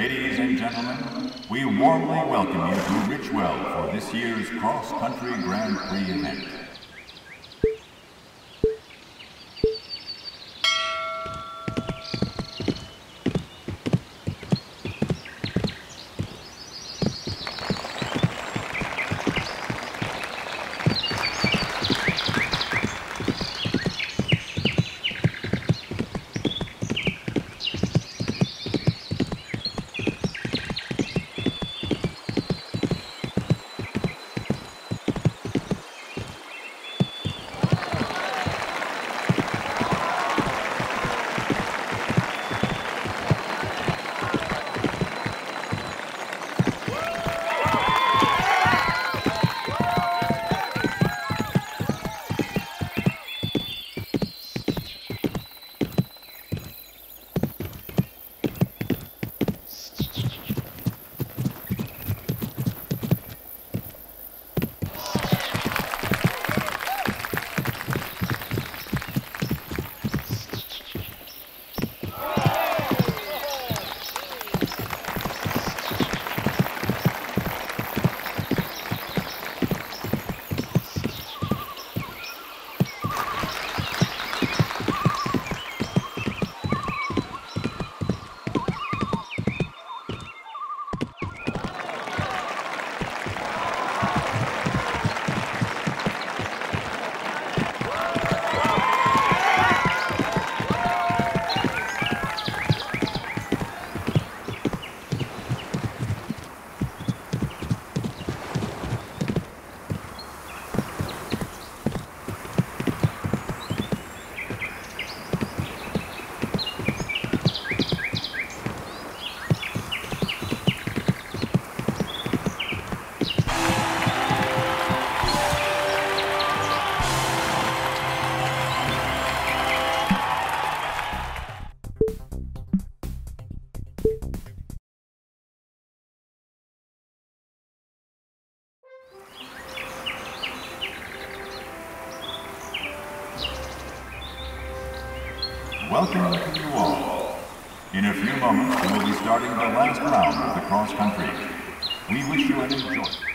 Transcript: Ladies and gentlemen, we warmly welcome you to Richwell for this year's cross-country Grand Prix event. Welcome to you all. In a few moments, we will be starting the last round of the cross country. We wish you an enjoyable.